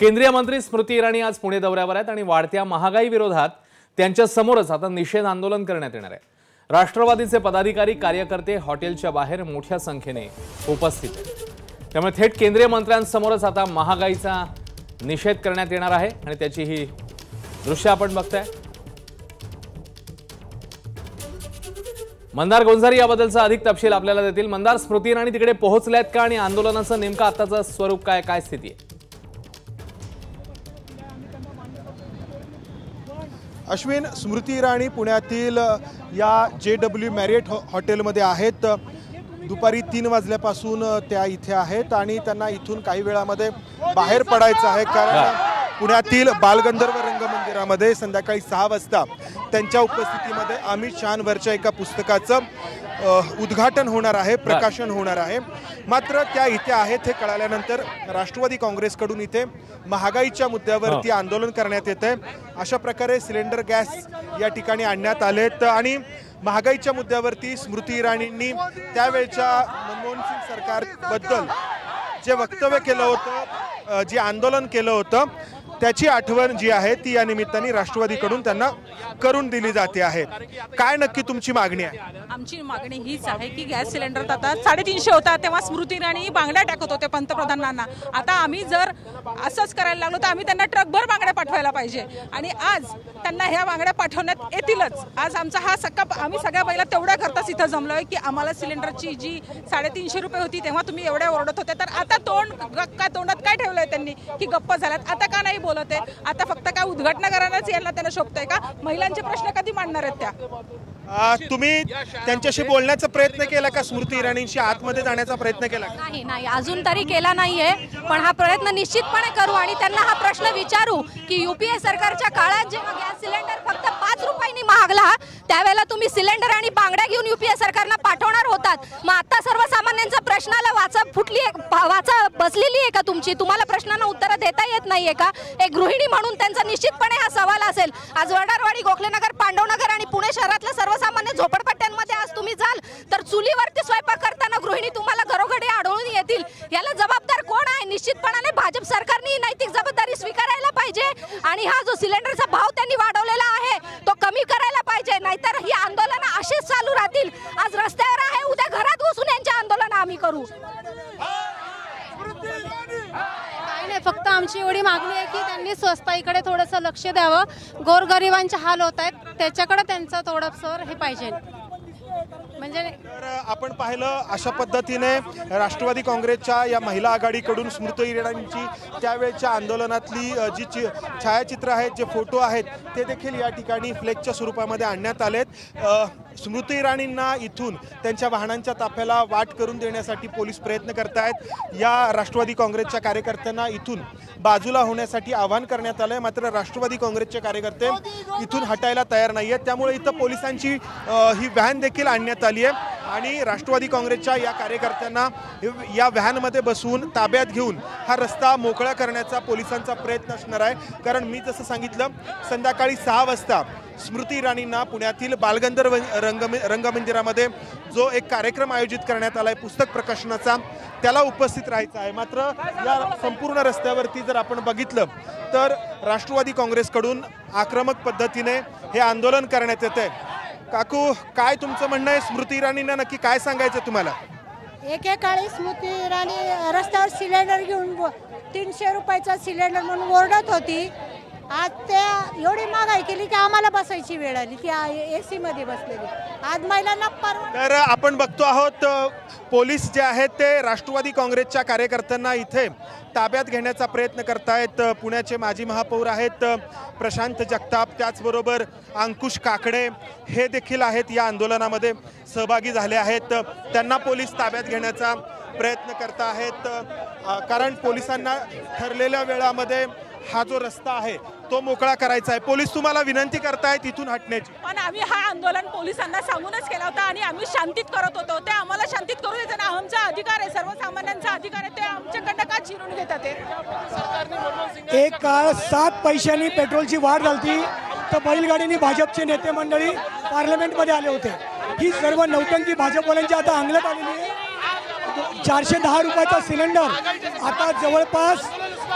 केंद्रीय मंत्री स्मृती इराणी आज पुणे दौऱ्यावर आहेत आणि वाढत्या महागाई विरोधात त्यांच्या समोरच आता निषेध आंदोलन करण्यात येणार आहे। राष्ट्रवादीचे पदाधिकारी कार्यकर्ते हॉटेलच्या बाहेर मोठ्या संख्येने उपस्थित आहेत, त्यामुळे थेट केंद्रीय मंत्र्यांसमोरच आता महागाईचा निषेध करण्यात येणार आहे आणि त्याची ही दृश्य आपण बघताय। मंदार गोंझारी याबद्दलचा अधिक तपशील आपल्याला देतील। मंदार, स्मृती इराणी तिकडे पोहोचल्यात का आणि आंदोलनाचं नेमका आताचं स्वरूप काय, काय स्थिती आहे? अश्विन, स्मृती इराणी पुण्यातील या जेडब्ल्यू मैरियट हॉटेलमध्ये आहेत। दुपारी 3 वाजल्यापासून त्या इथे आहेत आणि त्यांना इथून काही वेळामध्ये बाहेर पडायचं आहे, कारण पुण्यातील बालगंधर्व रंगमंदिरामध्ये संध्याकाळी 6 वाजता त्यांच्या उपस्थितीमध्ये अमित शाहवरच्या एका पुस्तकाचं उद्घाटन होणार आहे, प्रकाशन होणार आहे। मात्र त्या इथे आहेत हे कळाल्यानंतर राष्ट्रवादी काँग्रेसकडून इथे महागाईच्या मुद्द्यावरती आंदोलन करण्यात येत आहे। अशा प्रकारे सिलेंडर गॅस या ठिकाणी आणण्यात आलेत आणि महागाईच्या मुद्द्यावरती स्मृती इराणींनी त्यावेळच्या मनमोहन सिंग सरकारबद्दल जे वक्तव्य केलं होतं, जे आंदोलन केलं होतं, त्याची आठवण जी आहे ती या निमित्ताने राष्ट्रवादीकडून त्यांना करून दिली जाते आहे। काय नक्की तुमची मागणी आहे? आमची मागणी हीच आहे की गॅस सिलेंडर आता 350 होता तेव्हा स्मृती इराणी बांगड्या टाकत होते पंतप्रधानांना। आता आम्ही जर असंच करायला लागलो तर आम्ही त्यांना ट्रकभर बांगड्या पाठवायला पाहिजे आणि आज त्यांना ह्या बांगड्या पाठवण्यात येतीलच। आज आमचा हा सक्का, आम्ही सगळ्या पहिला तेवढ्या करताच इथं जमलो आहे की आम्हाला सिलेंडरची जी 350 रुपये होती तेव्हा तुम्ही एवढ्या ओरडत होत्या, तर आता तोंडात काय ठेवलं आहे त्यांनी की गप्प झाल्यात, आता का नाही बोलत आहे? आता फक्त काय उद्घाटन करायलाच यांना त्यांना शोभतंय का? महिलांचे प्रश्न कधी मांडणार आहेत त्या? तुम्ही त्यांच्याशी बोलण्याचा प्रयत्न केला का? स्मृती इराणींशी आतमध्ये जाण्याचा प्रयत्न केला? नाही नाही, अजून तरी केला नाहीये, पण हा प्रयत्न निश्चितपणे करू आणि त्यांना हा प्रश्न विचारू की यूपीए सरकारच्या काळात जेव्हा गॅस सिलेंडर फक्त 5 रुपयांनी महागला त्यावेळेला तुम्ही सिलेंडर आणि बांगड्या घेऊन यूपीए सरकारला पाठवणार होतात, मग आता सर्वसामान्यांचा प्रश्नाला वाचा फुटली आहे, वाचा बसलेली आहे का तुमची? तुम्हाला प्रश्नांना उत्तर देता येत नाहीये का? एक गृहिणी म्हणून त्यांचा निश्चितपणे हा सवाल असेल। आज वडारवाडी, गोखलेनगर, पांडवनगर आणि पुणे शहरातल्या सर्वसामान्य झोपडपट्ट्यांमध्ये आज तुम्ही जाल तर चुलीवरती स्वयंपाक करताना गृहिणी तुम्हाला घरोघरी आढळून येतील। याला जबाबदार कोण आहे? निश्चितपणाने भाजप सरकारने ही नैतिक जबाबदारी स्वीकारायला पाहिजे आणि हा जो सिलेंडरचा भाव त्यांनी वाढवलेला आहे तो कमी करायला पाहिजे, नाहीतर ही आंदोलन अशीच चालू राहतील। आज रस्त्यावर आहे, उद्या घरात घुसून यांचे आंदोलन आम्ही करू। फक्त आमची एवढी मागणी आहे की त्यांनी स्वस्ताईकडे थोडंसं लक्ष द्यावं, गोरगरिबांचे हाल होत आहेत त्याच्याकडे त्यांचं थोडं सर हे पाहिजे। म्हणजे आपण पाहिलं अशा पद्धतीने राष्ट्रवादी काँग्रेसच्या या महिला आघाडीकडून स्मृती इराणींची त्यावेळच्या आंदोलनातली जी छायाचित्र आहेत, जे फोटो आहेत ते देखील या ठिकाणी फ्लेक्सच्या स्वरूपामध्ये आणण्यात आलेत। स्मृती इराणींना इथून त्यांच्या वाहनांच्या ताफ्याला वाट करून देण्यासाठी पोलीस प्रयत्न करत आहेत। या राष्ट्रवादी काँग्रेसच्या कार्यकर्त्यांना इथून बाजूला होण्यासाठी आवाहन करण्यात आलं आहे, मात्र राष्ट्रवादी काँग्रेसचे कार्यकर्ते इथून हटायला तयार नाही आहेत, त्यामुळे इथं पोलिसांची ही व्हॅन देखील आणण्यात आली आहे आणि राष्ट्रवादी काँग्रेसच्या या कार्यकर्त्यांना या व्हॅनमध्ये बसवून ताब्यात घेऊन हा रस्ता मोकळा करण्याचा पोलिसांचा प्रयत्न असणार आहे। कारण मी जसं सांगितलं, संध्याकाळी 6 वाजता स्मृती इराणींना पुण्यातील बालगंधर्व रंगमंदिरामध्ये जो एक कार्यक्रम आयोजित करण्यात आला आहे पुस्तक प्रकाशनाचा, त्याला उपस्थित राहायचं आहे। मात्र या संपूर्ण रस्त्यावरती जर आपण बघितलं तर राष्ट्रवादी काँग्रेसकडून आक्रमक पद्धतीने हे आंदोलन करण्यात येत आहे। काकू, काय तुमचं म्हणणं आहे? स्मृती इराणींना नक्की काय सांगायचं तुम्हाला? एकेकाळी स्मृती इराणी रस्त्यावर सिलेंडर घेऊन 300 रुपयाचा सिलेंडर म्हणून ओरडत होती, आज त्या एवढी महागाई केली की आम्हाला बसायची वेळ आली, ती AC मध्ये बसलेली आज महिलांना परवडत नाही। तर आपण बघतो आहोत पोलीस जे आहेत ते राष्ट्रवादी काँग्रेसच्या कार्यकर्त्यांना इथे ताब्यात घेण्याचा प्रयत्न करतायत। पुण्याचे माजी महापौर आहेत प्रशांत जगताप, त्याचबरोबर अंकुश काकडे हे देखील आहेत या आंदोलनामध्ये सहभागी झाले आहेत, त्यांना पोलीस ताब्यात घेण्याचा प्रयत्न करत आहेत, कारण पोलिसांना ठरलेल्या वेळामध्ये हा जो रस्ता आहे तो मोकळा करायचा आहे। पोलीस तुम्हाला विनंती करतायत तिथून हटण्याची, पण आम्ही हा आंदोलन पोलिसांना सांगूनच केला होता आणि आम्ही शांतीत करत होतो, ते आम्हाला शांतीत करू देत ना, आमचा अधिकार आहे, सर्वसामान्यांचा अधिकार आहे, ते आमच्याकडनं का चिरून घेतात? एक काळ 7 पैशांनी पेट्रोलची वाढ झाली तर बैलगाडीने भाजपचे नेते मंडळी पार्लमेंटमध्ये आले होते, ही सर्व नौटंकी भाजपवाल्यांची आता अंगलट आलेली आहे। 410 रुपयाचा सिलेंडर आता जवळपास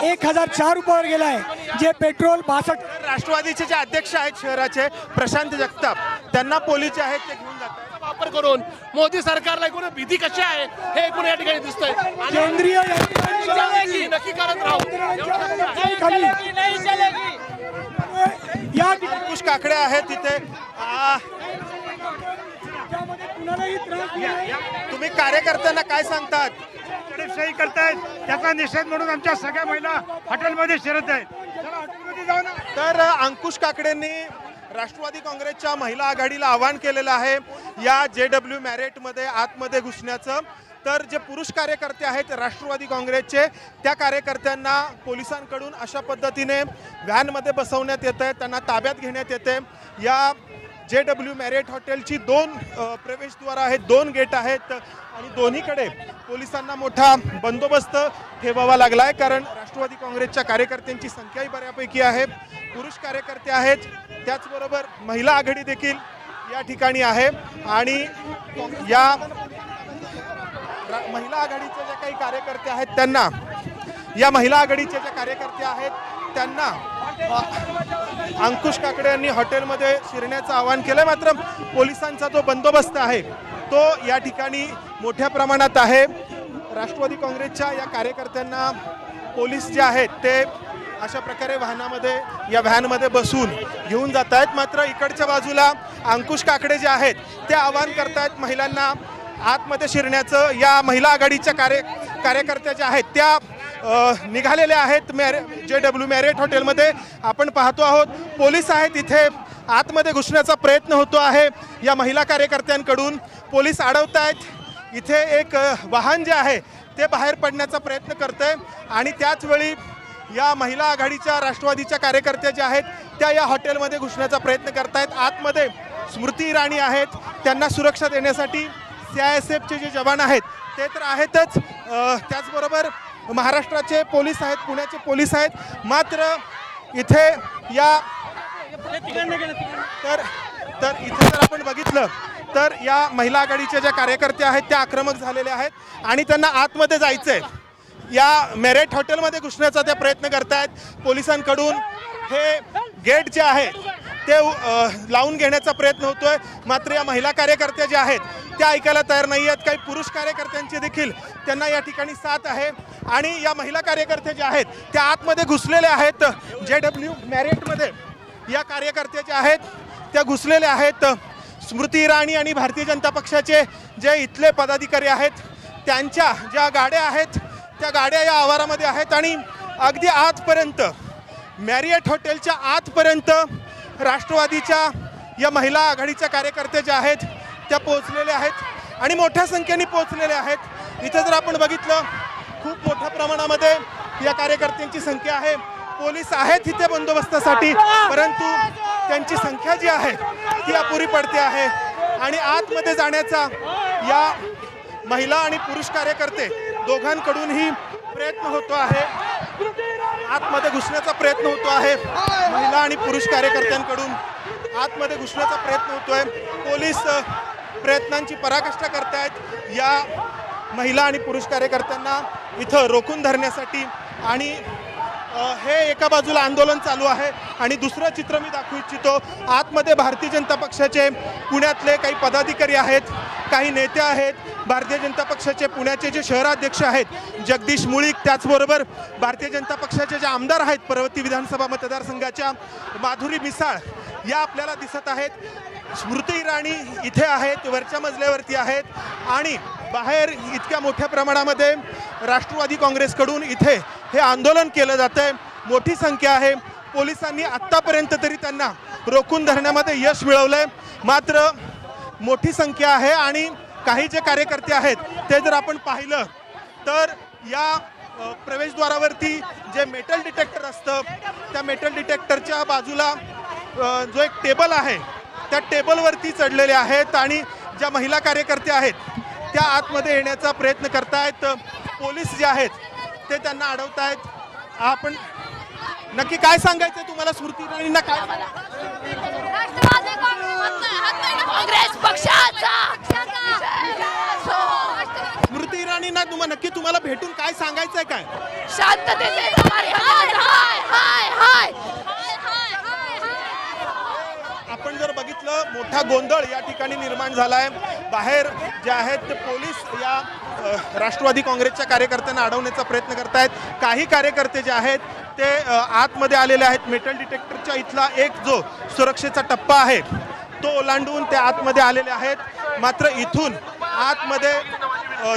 1004 रुपयावर गेला आहे, जे पेट्रोल 62। राष्ट्रवादीचे जे अध्यक्ष आहेत शहराचे प्रशांत जगताप, त्यांना पोलीस आहेत ते घेऊन जातात वापर करून। मोदी सरकारला एकूण भीती कशी आहे हे एकूण या ठिकाणी दिसतंय। केंद्रीय यंत्रणाची नक्की करत राहू। अंकुश काकडे आहेत तिथे, तुम्ही कार्यकर्त्यांना काय सांगतात? दडपशाही करतायत त्याचा निषेध म्हणून आमच्या सगळ्या महिला हॉटेलमध्ये शिरत आहेत। चला हॉटेलमध्ये जाऊ ना। तर अंकुश काकडेंनी राष्ट्रवादी काँग्रेसच्या महिला आघाडीला आवाहन केलेलं आहे या जेडब्ल्यू मैरियट मध्ये आतमध्ये घुसण्याचं। तर जे पुरुष कार्यकर्ते आहेत राष्ट्रवादी काँग्रेसचे त्या कार्यकर्त्यांना पोलिसांकडून अशा पद्धतीने व्हॅनमध्ये बसवण्यात येत आहे, त्यांना ताब्यात घेण्यात येते। या जेडब्ल्यू मैरियट हॉटेलची 2 प्रवेशद्वार आहेत, 2 गेट आहेत आणि दोन्हीकडे पोलिसांना मोठा बंदोबस्त ठेवावा लागला आहे, कारण राष्ट्रवादी काँग्रेसच्या कार्यकर्त्यांची संख्याही बऱ्यापैकी आहे। पुरुष कार्यकर्ते आहेत, त्याचबरोबर महिला आघाडी देखील या ठिकाणी आहे आणि या महिला आघाडीचे जे काही कार्यकर्ते आहेत त्यांना अंकुश काकडे यांनी हॉटेलमध्ये शिरण्याचं आवाहन केलं। मात्र पोलिसांचा जो बंदोबस्त आहे तो या ठिकाणी मोठ्या प्रमाणात आहे। राष्ट्रवादी काँग्रेसच्या या कार्यकर्त्यांना पोलीस जे आहेत ते अशा प्रकारे वाहनामध्ये या व्हॅनमध्ये बसून घेऊन जात आहेत। मात्र इकडच्या बाजूला अंकुश काकडे जे आहेत ते आवाहन करतायत महिलांना आतमध्ये शिरण्याचं। या महिला आघाडीच्या कार्यकर्त्या ज्या आहेत त्या निघालेले आहेत जेडब्ल्यू मैरियट हॉटेलमध्ये। आपण पाहतो आहोत पोलीस आहेत इथे, आतमध्ये घुसण्याचा प्रयत्न होतो आहे या महिला कार्यकर्त्यांकडून, पोलीस अडवत आहेत। इथे एक वाहन जे आहे ते बाहेर पडण्याचा प्रयत्न करतंय आणि त्याचवेळी या महिला आघाडीच्या राष्ट्रवादीच्या कार्यकर्त्या ज्या आहेत त्या या हॉटेलमध्ये घुसण्याचा प्रयत्न करतायत। आतमध्ये स्मृती इराणी आहेत, त्यांना सुरक्षा देण्यासाठी CISFचे जे जवान आहेत ते तर आहेतच, त्याचबरोबर महाराष्ट्राचे पोलीस आहेत, पुण्याचे पोलीस आहेत। मात्र इथे या तर इथे जर आपण बघितलं तर या महिला आघाडीच्या ज्या कार्यकर्त्या आहेत त्या आक्रमक झालेल्या आहेत आणि त्यांना आतमध्ये जायचं आहे, या मैरियट हॉटेलमध्ये घुसण्याचा त्या प्रयत्न करतायत। पोलिसांकडून हे गेट जे आहे ते लावून घेण्याचा प्रयत्न होतोय, मात्र या महिला कार्यकर्त्या ज्या आहेत त्या ऐकायला तयार नाही आहेत। काही पुरुष कार्यकर्त्यांचे देखील त्यांना या ठिकाणी साथ आहे आणि या महिला कार्यकर्त्या ज्या आहेत त्या आतमध्ये घुसलेल्या आहेत। जेडब्ल्यू मैरियटमध्ये या कार्यकर्त्या ज्या आहेत त्या घुसलेल्या आहेत। स्मृती इराणी आणि भारतीय जनता पक्षाचे जे इथले पदाधिकारी आहेत त्यांच्या ज्या गाड्या आहेत त्या गाड्या या आवारामध्ये आहेत आणि अगदी आतपर्यंत मैरियट हॉटेलच्या आतपर्यंत राष्ट्रवादीच्या या महिला आघाडीच्या कार्यकर्त्या ज्या आहेत त्या पोहोचलेल्या आहेत आणि मोठ्या संख्येने पोहोचलेल्या आहेत। इथे जर आपण बघितलं खूप मोठ्या प्रमाणामध्ये या कार्यकर्त्यांची संख्या आहे। पोलीस आहेत इथे बंदोबस्तासाठी, परंतु त्यांची संख्या जी आहे ती अपुरी पडते आहे आणि आतमध्ये जाण्याचा या महिला आणि पुरुष कार्यकर्ते दोघांकडूनही प्रयत्न होतो आहे, आतमध्ये घुसण्याचा प्रयत्न होतो आहे। महिला आणि पुरुष कार्यकर्त्यांकडून आतमध्ये घुसण्याचा प्रयत्न होतोय, पोलीस प्रयत्नांची पराकाष्ठा करतायत। या महिला आणि पुरुष कार्यकर्त्यांना इथं रोखून धरण्यासाठी आणि हे एका बाजूला आंदोलन चालू आहे आणि दुसरं चित्र मी दाखवू इच्छितो। आतमध्ये भारतीय जनता पक्षाचे पुण्यातले काही पदाधिकारी आहेत, काही नेते आहेत। भारतीय जनता पक्षाचे पुण्याचे जे शहराध्यक्ष आहेत जगदीश मुळीक, त्याचबरोबर भारतीय जनता पक्षाचे जे आमदार आहेत पर्वती विधानसभा मतदारसंघाच्या माधुरी मिसाळ या आपल्याला दिसत आहेत। स्मृती इराणी इथे आहेत, वरच्या मजल्यावरती आहेत आणि बाहेर इतक्या मोठ्या प्रमाणामध्ये राष्ट्रवादी काँग्रेसकडून इथे हे आंदोलन केलं जात आहे, मोठी संख्या आहे। पोलिसांनी आत्तापर्यंत तरी त्यांना रोखून धरण्यामध्ये यश मिळवलं आहे, मात्र मोठी संख्या आहे आणि काही जे कार्यकर्ते आहेत ते जर आपण पाहिलं तर या प्रवेशद्वारावरती जे मेटल डिटेक्टर असतं त्या मेटल डिटेक्टरच्या बाजूला जो एक टेबल आहे त्या टेबलवरती चढलेले आहेत आणि ज्या महिला कार्यकर्त्या आहेत त्या आतमध्ये येण्याचा प्रयत्न करतायत। पोलीस जे आहेत ते त्यांना अडवत आहेत। आपण नक्की काय सांगायचं तुम्हाला? स्मृती इराणींना काय? स्मृती इराणींना तुम्हाला नक्की तुम्हाला भेटून काय सांगायचंय काय? शांततेचे समर्थन हाय हाय हाय आपण जर बघितलं मोठा गोंधळ या ठिकाणी निर्माण झालाय। बाहेर जे आहेत ते पोलीस या राष्ट्रवादी काँग्रेसच्या कार्यकर्त्यांना अडवण्याचा प्रयत्न करतायत। काही कार्यकर्ते जे आहेत ते आतमध्ये आलेले आहेत। मेटल डिटेक्टरचा इथला एक जो सुरक्षेचा टप्पा आहे तो ओलांडून ते आतमध्ये आलेले आहेत। मात्र इथून आतमध्ये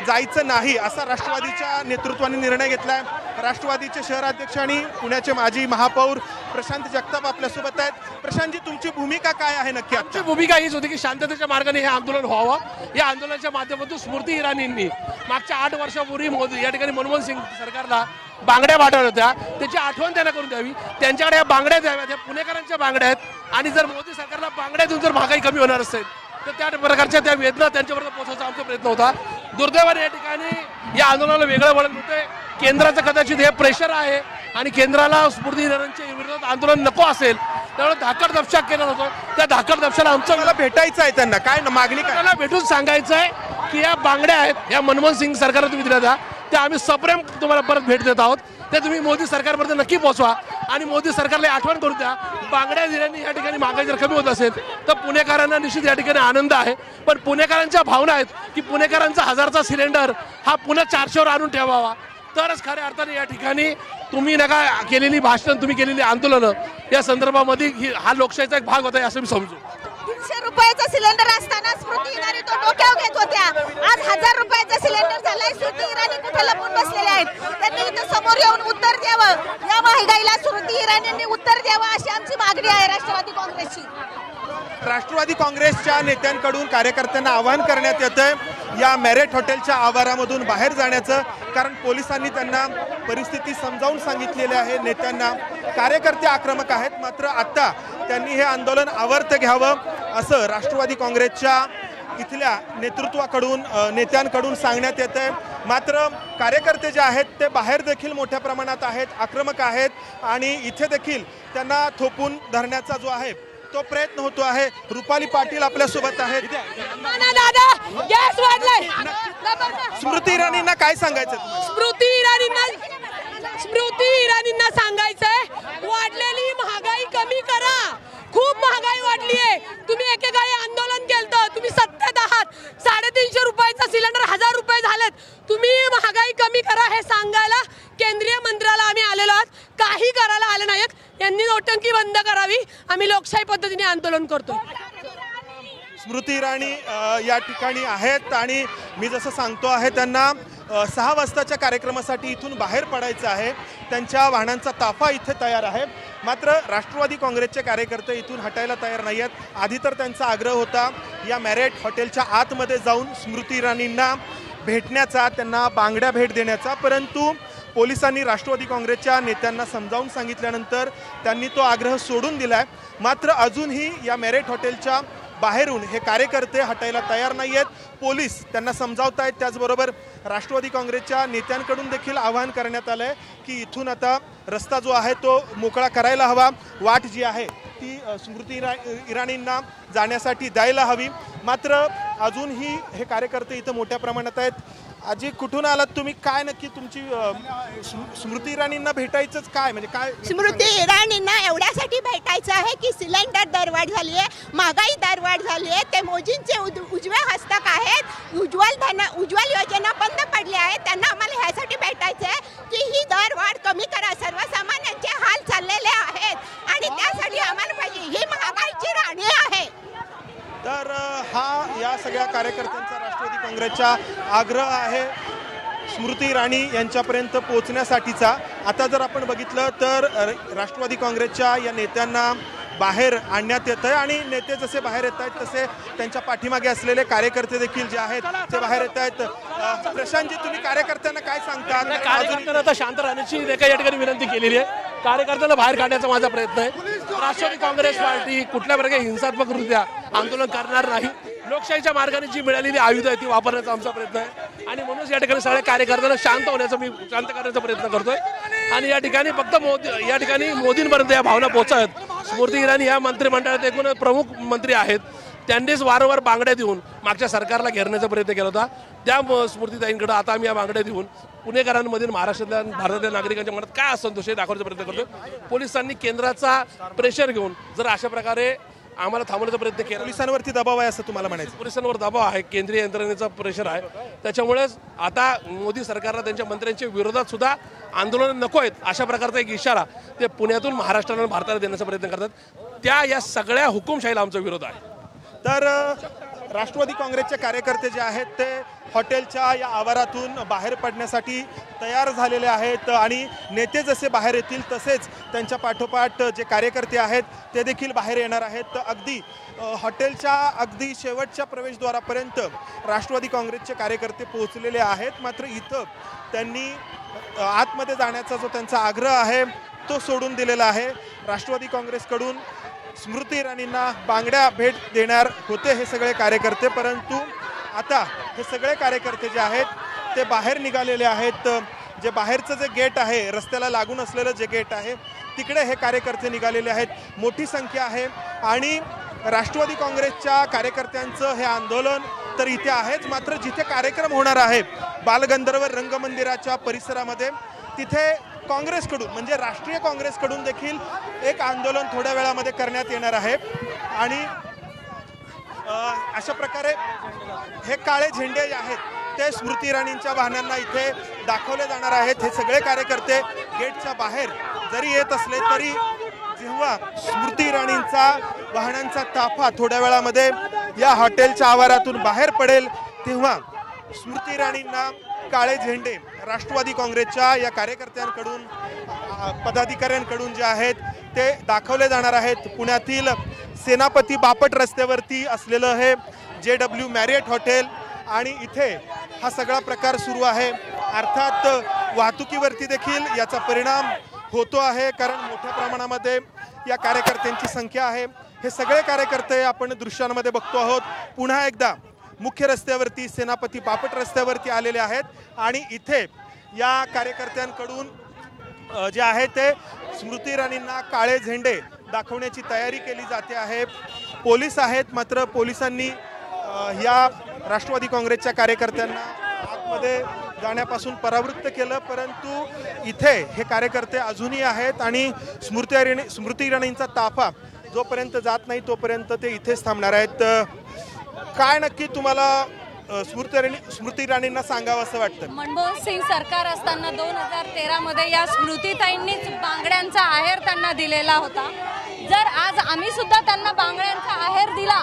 जायचं नाही असा राष्ट्रवादीच्या नेतृत्वाने निर्णय घेतलाय। राष्ट्रवादीचे शहराध्यक्ष आणि पुण्याचे माजी महापौर प्रशांत जगताप आपल्यासोबत आहेत। प्रशांत जी, तुमची भूमिका काय आहे नक्की? आमची भूमिका हीच होती की शांततेच्या मार्गाने हे आंदोलन व्हावं। या आंदोलनाच्या माध्यमातून स्मृती इराणींनी मागच्या 8 वर्षापूर्वी या ठिकाणी मनमोहन सिंह सरकारला बांगड्या वाटवल्या होत्या, त्याची आठवण त्यांना करून द्यावी। त्यांच्याकडे या बांगड्या द्याव्यात, ह्या पुणेकरांच्या बांगड्या आहेत। आणि जर मोदी सरकारला बांगड्या देऊन जर महागाई कमी होणार असेल तर त्या प्रकारच्या त्या वेदना त्यांच्यापर्यंत पोहोचवण्याचा आमचा प्रयत्न होता। दुर्दैवाने या ठिकाणी या आंदोलनाला वेगळं वळण मिळतंय। केंद्राचं कदाचित हे प्रेशर आहे आणि केंद्राला स्मृती इराणींच्या विरोधात आंदोलन नको असेल त्यामुळे धाकटदपशा केला जातो। त्या धाकटदपशाला आमचं भेटायचं आहे, त्यांना काय मागणी करायला भेटून सांगायचं आहे की या बांगड्या आहेत या मनमोहन सिंग सरकारला तुम्ही दिल्या होत्या त्या आम्ही सप्रेम तुम्हाला परत भेट देत आहोत, त्या तुम्ही मोदी सरकारपर्यंत नक्की पोहोचवा आणि मोदी सरकारला आठवण करू द्या। बांगड्या दिल्याने या ठिकाणी महागाई जर कमी होत असेल तर पुणेकरांना निश्चित या ठिकाणी आनंद आहे। पण पुणेकरांच्या भावना आहेत की पुणेकरांचा 1000चा सिलेंडर हा पुन्हा 400वर आणून ठेवावा, तरच खऱ्या अर्थाने या ठिकाणी तुम्ही नका केलेली भाषण, तुम्ही केलेली आंदोलनं या संदर्भामध्ये हा लोकशाहीचा एक भाग होता असं मी समजू। 300 रुपयाचा सिलेंडर असताना स्मृती इराणी तो डोक्यावर घेत होत्या, आज 1000 रुपयाचा सिलेंडर झालाय। स्मृती इराणी कुठे लपून बसलेले आहेत? त्यांनी इथं समोर येऊन उत्तर द्यावं, या महागाईला स्मृती इराणींनी उत्तर द्यावं अशी आमची मागणी आहे राष्ट्रवादी काँग्रेसची। राष्ट्रवादी काँग्रेसच्या नेत्यांकडून कार्यकर्त्यांना आवाहन करण्यात येतंय या मॅरियट हॉटेलच्या आवारामधून बाहेर जाण्याचं, कारण पोलिसांनी त्यांना परिस्थिती समजावून सांगितलेली आहे। नेत्यांना कार्यकर्ते आक्रमक आहेत, मात्र आता त्यांनी हे आंदोलन आवर्त घ्यावं असं राष्ट्रवादी काँग्रेसच्या इथल्या नेतृत्वाकडून नेत्यांकडून सांगण्यात येतंय। मात्र कार्यकर्ते जे आहेत ते बाहेर देखील मोठ्या प्रमाणात आहेत, आक्रमक आहेत आणि इथे देखील त्यांना थोपून धरण्याचा जो आहे तो प्रयत्न होतो आहे। रूपाली पाटील आपल्यासोबत आहेत। स्मृती इराणींना काय सांगायचं? स्मृती इराणींना सांगायचंय वाढलेली महागाई कमी करा, खूप महागाई वाढली आहे। तुम्ही एकेकाळी आंदोलन केलं, तुम्ही सत्तेत आहात, 350 रुपयाचा सिलेंडर 1000 रुपये झालेत, तुम्ही महागाई कमी करा हे सांगायला केंद्रीय मंत्र्याला आम्ही आलेलो आहोत। काही करायला आले नाहीत, यांनी नोटंकी बंद करावी, आम्ही लोकशाही पद्धतीने आंदोलन करतो। स्मृती इराणी या ठिकाणी आहेत आणि मी जसं सांगतो आहे त्यांना 6 वाजताच्या कार्यक्रमासाठी इथून बाहेर पडायचं आहे। त्यांच्या वाहनांचा ताफा इथे तयार आहे, मात्र राष्ट्रवादी काँग्रेसचे कार्यकर्ते इथून हटायला तयार नाही आहेत। आधी तर त्यांचा आग्रह होता या मॅरियट हॉटेलच्या आतमध्ये जाऊन स्मृती इराणींना भेटण्याचा, त्यांना बांगड्या भेट देण्याचा, परंतु पोलिसांनी राष्ट्रवादी काँग्रेसच्या नेत्यांना समजावून सांगितल्यानंतर त्यांनी तो आग्रह सोडून दिला आहे। मात्र अजूनही या मॅरियट हॉटेलच्या बाहेरून हे कार्यकर्ते हटायला तयार नाही आहेत, पोलीस त्यांना समजावत आहेत। त्याचबरोबर राष्ट्रवादी काँग्रेसच्या नेत्यांकडून देखील आवाहन करण्यात आलं आहे की इथून आता रस्ता जो आहे तो मोकळा करायला हवा, वाट जी आहे ती स्मृती इराणींना जाण्यासाठी द्यायला हवी। मात्र अजूनही हे कार्यकर्ते इथं मोठ्या प्रमाणात आहेत। आजी, कुठून आलात तुम्ही? काय नक्की तुमची स्मृती इराणींना भेटायचंच काय? म्हणजे काय स्मृती इराणींना एवढ्यासाठी भेटायचं आहे की सिलेंडर दरवाढ झाली आहे, महागाई दरवाढ झाली आहे, ते मोदींचे उजव्या हस्तक आहेत, उज्ज्वल योजना बंद पडल्या आहेत। त्यांना आम्हाला ह्यासाठी भेटायचं आहे की ही दरवाढ कमी करा, सर्वसामान्यांचे हाल चाललेले आहेत आणि त्यासाठी आम्हाला पाहिजे ही महागाईची राणी आहे। तर हा या सगळ्या कार्यकर्त्यांचा राष्ट्रवादी काँग्रेसचा आग्रह आहे स्मृती इराणी यांच्यापर्यंत पोहोचण्यासाठीचा। आता जर आपण बघितलं तर राष्ट्रवादी काँग्रेसच्या या नेत्यांना बाहेर आणण्यात येतं आणि नेते जसे बाहेर येत आहेत तसे त्यांच्या पाठीमागे असलेले कार्यकर्ते देखील जे आहेत ते बाहेर येत आहेत। प्रशांतजी, तुम्ही कार्यकर्त्यांना काय सांगता? कार्यकर्त्यांना आता शांत राहण्याची देखील या ठिकाणी विनंती केलेली आहे। कार्यकर्त्यांना बाहेर काढण्याचा माझा प्रयत्न आहे। राष्ट्रवादी काँग्रेस पार्टी कुठल्या प्रकारे हिंसात्मकरित्या आंदोलन करणार नाही, लोकशाहीच्या मार्गाने जी मिळालेली आयुध आहे ती वापरण्याचा आमचा प्रयत्न आहे आणि म्हणूनच या ठिकाणी सगळ्या कार्यकर्त्यांना शांत करण्याचा प्रयत्न करतोय आणि या ठिकाणी फक्त मोदींपर्यंत या भावना पोहोचत। स्मृती इराणी या मंत्रिमंडळात एकूण प्रमुख मंत्री आहेत, त्यांनीच वारंवार बांगड्या देऊन मागच्या सरकारला घेरण्याचा प्रयत्न केला होता। त्या स्मृतीताईंकडे आता आम्ही या बांगड्या देऊन पुणेकरांमधील महाराष्ट्रातल्या भारतातल्या नागरिकांच्या मनात काय असंतोष आहे दाखवण्याचा प्रयत्न करतो। पोलिसांनी केंद्राचा प्रेशर घेऊन जर अशा प्रकारे आम्हाला थांबवण्याचा प्रयत्न केला। पोलिसांवरती दबाव आहे असं तुम्हाला म्हणायचं? पोलिसांवर दबाव आहे, केंद्रीय यंत्रणेचा प्रेशर आहे, त्याच्यामुळेच आता मोदी सरकारला त्यांच्या मंत्र्यांच्या विरोधात सुद्धा आंदोलन नको आहेत अशा प्रकारचा एक इशारा ते पुण्यातून महाराष्ट्राला आणि भारताला देण्याचा प्रयत्न करतात। त्या या सगळ्या हुकुमशाहीला आमचा विरोध आहे। तर राष्ट्रवादी काँग्रेसचे कार्यकर्ते जे आहेत ते हॉटेलच्या या आवारातून बाहेर पडण्यासाठी तयार झालेले आहेत आणि नेते जसे बाहेर येतील तसेच त्यांच्या पाठोपाठ जे कार्यकर्ते आहेत ते देखील बाहेर येणार आहेत। अगदी हॉटेलच्या अगदी शेवटच्या प्रवेशद्वारापर्यंत राष्ट्रवादी काँग्रेसचे कार्यकर्ते पोहोचलेले आहेत। मात्र इथं त्यांनी आतमध्ये जाण्याचा जो त्यांचा आग्रह आहे तो सोडून दिलेला आहे। राष्ट्रवादी काँग्रेसकडून स्मृती इराणींना बांगड्या भेट देणार होते हे सगळे कार्यकर्ते, परंतु आता हे सगळे कार्यकर्ते जे आहेत ते बाहेर निघालेले आहेत। जे बाहेरचं जे गेट आहे, रस्त्याला लागून असलेलं जे गेट आहे तिकडे हे कार्यकर्ते निघालेले आहेत। मोठी संख्या आहे आणि राष्ट्रवादी काँग्रेसच्या कार्यकर्त्यांचं हे आंदोलन तर इथे आहेच, मात्र जिथे कार्यक्रम होणार आहे बालगंधर्व रंगमंदिराच्या परिसरामध्ये तिथे काँग्रेसकडून म्हणजे राष्ट्रीय काँग्रेसकडून देखील एक आंदोलन थोड्या वेळामध्ये करण्यात येणार आहे। आणि अशा प्रकारे हे काळे झेंडे जे आहेत ते स्मृती इराणींच्या वाहनांना इथे दाखवले जाणार आहेत। हे सगळे कार्यकर्ते गेटच्या बाहेर जरी येत असले तरी जेव्हा स्मृती इराणींचा वाहनांचा ताफा थोड्या वेळामध्ये या हॉटेलच्या आवारातून बाहेर पडेल तेव्हा स्मृती इराणींना काळे झेंडे राष्ट्रवादी काँग्रेसच्या या कार्यकर्त्यांकडून पदाधिकाऱ्यांकडून जे आहेत ते दाखवले जाणार आहेत। पुण्यातील सेनापती बापट रस्त्यावरती असलेलं हे JW मैरियट हॉटेल आणि इथे हा सगळा प्रकार सुरू आहे। अर्थात वाहतुकीवरती देखील याचा परिणाम होतो आहे कारण मोठ्या प्रमाणामध्ये या कार्यकर्त्यांची संख्या आहे। हे सगळे कार्यकर्ते आपण दृश्यांमध्ये बघतो आहोत। पुन्हा एकदा मुख्य रस्त्यावरती सेनापती बापट रस्त्यावरती आलेले आहेत आणि इथे या कार्यकर्त्यांकडून जे आहे ते स्मृती इराणींना काळे झेंडे दाखवण्याची तयारी केली जाते आहे। पोलीस आहेत मात्र पोलिसांनी या राष्ट्रवादी काँग्रेसच्या कार्यकर्त्यांना आतमध्ये जाण्यापासून परावृत्त केलं, परंतु इथे हे कार्यकर्ते अजूनही आहेत आणि स्मृती इराणींचा ताफा जोपर्यंत जात नाही तोपर्यंत ते इथेच थांबणार आहेत। काय नक्की तुम्हाला स्मृती इराणींना सांगावं असं वाटतं? मनमोहन सिंग सरकार असताना 2013 मध्ये या स्मृतीताईंनीच बांगड्यांचा आहेर त्यांना दिलेला होता। जर आज आम्ही सुद्धा त्यांना बांगड्यांचा आहेर दिला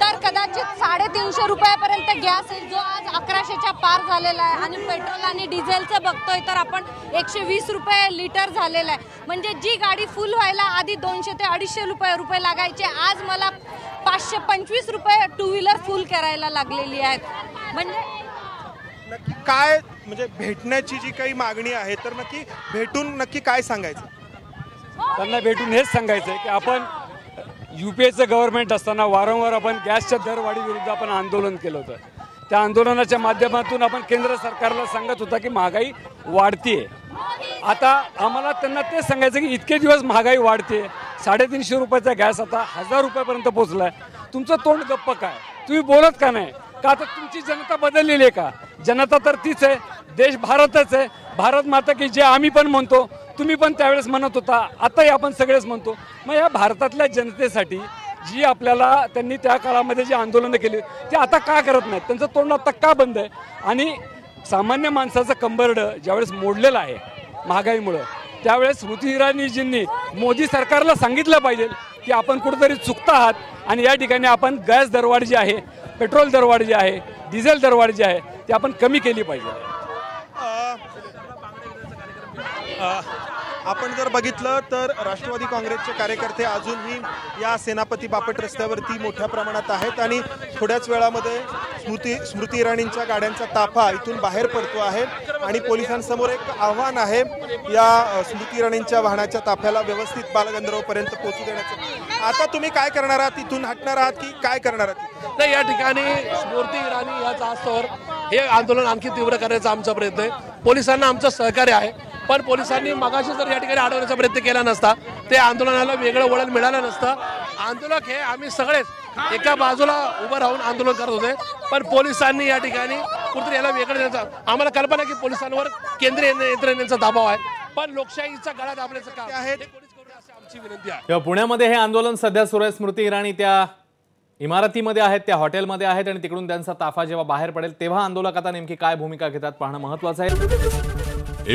तर कदाचित 350 रुपयापर्यंत गॅस येईल, जो आज 1100च्या पार झालेला आहे आणि पेट्रोल आणि डिझेलचं बघतोय तर आपण 120 रुपये लिटर झालेला आहे। म्हणजे जी गाडी फुल व्हायला आधी 200 ते 250 रुपये लागायचे आज मला 525 रुपये टू व्हीलर फुल करायला लागलेली आहेत। म्हणजे काय म्हणजे भेटण्याची जी काही मागणी आहे तर नक्की भेटून नक्की काय सांगायचं? त्यांना भेटून हेच सांगायचं की आपण यूपीएचं गव्हर्नमेंट असताना वारंवार आपण गॅसच्या दरवाढीविरुद्ध आपण आंदोलन केलं होतं। त्या आंदोलनाच्या माध्यमातून आपण केंद्र सरकारला सांगत होता की महागाई वाढतीये। आता आम्हाला त्यांना तेच सांगायचं की इतके दिवस महागाई वाढते, 350 रुपयाचा गॅस आता 1000 रुपयापर्यंत पोहोचला आहे, तुमचं तोंड गप्प काय, तुम्ही बोलत का नाही का? आता तुमची जनता बदललेली आहे का? जनता तर तीच आहे, देश भारतच आहे, भारत माता की जे आम्ही पण म्हणतो, तुम्ही पण त्यावेळेस म्हणत होता, आताही आपण सगळेच म्हणतो। मग या भारतातल्या जनतेसाठी जी आपल्याला त्यांनी त्या काळामध्ये जी आंदोलनं केली ते आता का करत नाहीत? त्यांचं तोंड आता का बंद आहे? आणि सामान्य माणसाचं कंबरडं ज्यावेळेस मोडलेलं आहे महागाईमुळं त्यावेळेस स्मृती इराणीजींनी मोदी सरकारला सांगितलं पाहिजे की आपण कुठंतरी चुकता आहात आणि या ठिकाणी आपण गॅस दरवाढ जी आहे, पेट्रोल दरवाढ जी आहे, डिझेल दरवाढ जी आहे ती आपण कमी केली पाहिजे। आपण जर बघितलं तर राष्ट्रवादी काँग्रेसचे कार्यकर्ते अजूनही या सेनापती बापट रस्त्यावरती मोठ्या प्रमाणात आहेत आणि थोड्याच वेळामध्ये स्मृती इराणींच्या गाड्यांचा ताफा इथून बाहेर पडतो आहे आणि पोलिसांसमोर एक आव्हान आहे या स्मृती इराणींच्या वाहनाच्या ताफ्याला व्यवस्थित बालगंधर्वपर्यंत पोहोचू देण्याचं। आता तुम्ही काय करणार आहात? इथून हटणार आहात की काय करणार आहात? नाही, या ठिकाणी स्मृती इराणी याच आस्थावर हे आंदोलन आणखी तीव्र करण्याचा आमचा प्रयत्न आहे। पोलिसांना आमचं सहकार्य आहे, पण पोलिसांनी मगाशी जर या ठिकाणी अडवण्याचा प्रयत्न केला नसता ते आंदोलनाला वेगळं वळण मिळालं नसतं। आंदोलक हे आम्ही सगळेच एका बाजूला उभं राहून आंदोलन करत होते पण पोलिसांनी या ठिकाणी कुठेतरी याला वेगळं देण्याचा आम्हाला कल्पना की पोलिसांवर केंद्रीय यंत्रणेचा दबाव आहे पण लोकशाहीचा गळा दाबण्याचं काम आहे आमची विनंती आहे। पुण्यामध्ये हे आंदोलन सध्या सुरू आहे। स्मृती इराणी त्या इमारतीमध्ये आहेत, त्या हॉटेलमध्ये आहेत आणि तिकडून त्यांचा ताफा जेव्हा बाहेर पडेल तेव्हा आंदोलक आता नेमकी काय भूमिका घेतात पाहणं महत्त्वाचं आहे।